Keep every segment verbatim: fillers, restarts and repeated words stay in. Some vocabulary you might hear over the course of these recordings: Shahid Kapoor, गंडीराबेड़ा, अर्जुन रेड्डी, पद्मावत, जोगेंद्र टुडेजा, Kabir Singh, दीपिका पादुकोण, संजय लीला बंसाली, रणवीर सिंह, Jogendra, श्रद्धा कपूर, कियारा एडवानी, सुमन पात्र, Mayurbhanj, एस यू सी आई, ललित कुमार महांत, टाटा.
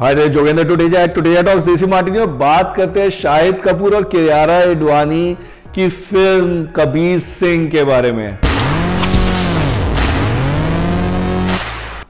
हाय रे जोगेंद्र टुडेजा टुडेजा टॉक्स देसी मार्टिनी। और बात करते हैं शाहिद कपूर और कियारा एडवानी की फिल्म कबीर सिंह के बारे में।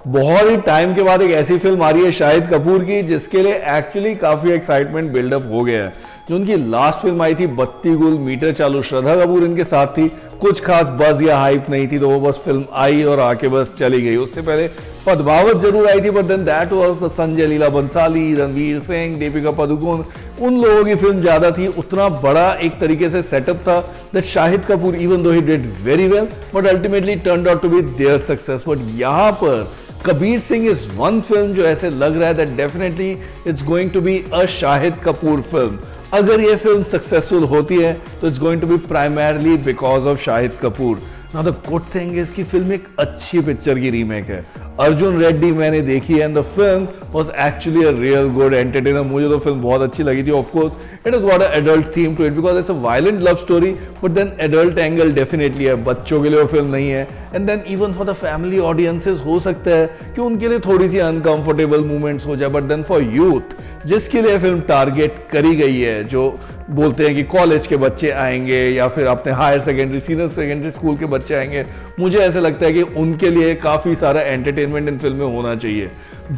बहुत ही टाइम के बाद एक ऐसी फिल्म आ रही है शाहिद कपूर की जिसके लिए एक्चुअली काफी एक्साइटमेंट बिल्डअप हो गया है। जो उनकी लास्ट फिल्म आई थी बत्ती गुल मीटर चालू, श्रद्धा कपूर इनके साथ थी, कुछ खास बज़ या हाइप नहीं थी, तो वो बस फिल्म आई और आके बस चली गई। उससे पहले पद्मावत जरूर आई थी but then that was the संजय लीला बंसाली, रणवीर सिंह, दीपिका पादुकोण, उन लोगों की फिल्म ज्यादा थी। उतना बड़ा एक तरीके से सेटअप था that Shahid Kapoor even though he did very well but ultimately turned out to be their success. But यहाँ पर Kabir Singh is one film जो ऐसे लग रहा है that definitely it's going to be a Shahid Kapoor film. अगर ये फिल्म सक्सेसफुल होती है तो it's going to be primarily because of Shahid Kapoor. Now the good thing is कि फिल्म एक अच्छी पिक्चर की रीमेक है। अर्जुन रेड्डी मैंने देखी है and the film was actually a real good entertainer. मुझे तो फिल्म बहुत अच्छी लगी थी। Of course it is got a adult theme to it because it's a violent love story but then adult angle definitely है, बच्चों के लिए वो फिल्म नहीं है। And then even for the family audiences हो सकता है कि उनके लिए थोड़ी सी अनकंफर्टेबल मूवमेंट्स हो जाए बट देन फॉर यूथ जिसके लिए फिल्म टारगेट करी गई है, जो बोलते हैं कि कॉलेज के बच्चे आएंगे या फिर अपने higher secondary senior secondary school के बच्चे आएंगे, मुझे ऐसा लगता है कि उनके लिए काफी सारा एंटरटेनमेंट इन फिल्म में होना चाहिए।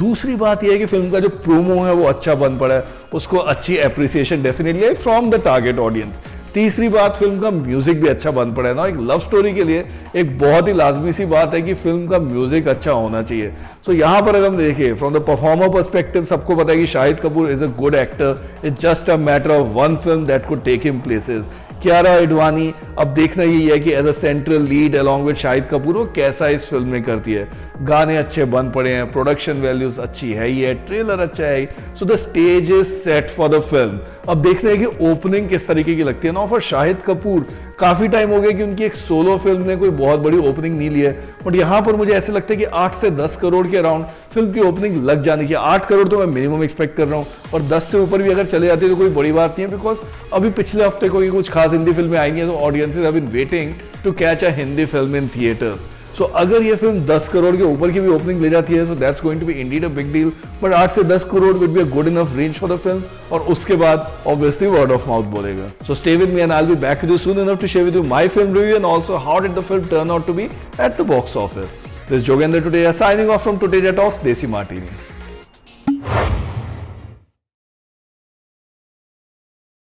दूसरी बात यह है कि फिल्म का जो प्रोमो है वो अच्छा बन पड़ा है, उसको अच्छी एप्रिसिएशन डेफिनेटली है फ्रॉम द टारगेट ऑडियंस। तीसरी बात, फिल्म का म्यूजिक भी अच्छा बन पड़ा है ना। एक लव स्टोरी के लिए एक बहुत ही लाजमी सी बात है कि फिल्म का म्यूजिक अच्छा होना चाहिए। सो so, यहाँ पर अगर हम देखें फ्रॉम द परफॉर्मर पर्सपेक्टिव, सबको पता है कि Shahid Kapoor is a good actor, it's just a matter of one film that could take him places. कियारा एडवानी अब देखना ही है कि as a central lead along with Shahid Kapoor वो कैसा इस फिल्म में करती है। गाने अच्छे बन पड़े हैं, प्रोडक्शन वैल्यूज अच्छी है ही है, ट्रेलर अच्छा है, so the stage is set for the film. अब देखना है कि ओपनिंग किस तरीके की लगती है ना। फॉर शाहिद कपूर काफी टाइम हो गया कि उनकी एक सोलो फिल्म ने कोई बहुत बड़ी ओपनिंग नहीं ली है बट यहाँ पर मुझे ऐसे लगता है कि आठ से दस करोड़ के अराउंड फिल्म की ओपनिंग लग जानी चाहिए। आठ करोड़ तो मैं मिनिमम एक्सपेक्ट कर रहा हूँ और दस से ऊपर भी अगर चले जाते तो कोई बड़ी बात नहीं है बिकॉज अभी पिछले हफ्ते कोई कुछ खास हिंदी फिल्में आई हैं तो audiences have been waiting to catch a Hindi film in theatres. So अगर ये फिल्म दस करोड़ के ऊपर की भी ओपनिंग ले जाती है so that's going to be indeed a big deal but आठ से दस crore will be a good enough range for the film और उसके बाद ऑब्वियसली वर्ड ऑफ माउथ बोलेगा। So stay with me and I will be back with you soon enough to share with you my film review and also how did the film turn out to be at the box office. This जोगेंद्र टुडेजा signing off from Tudeja talks देसी Martini.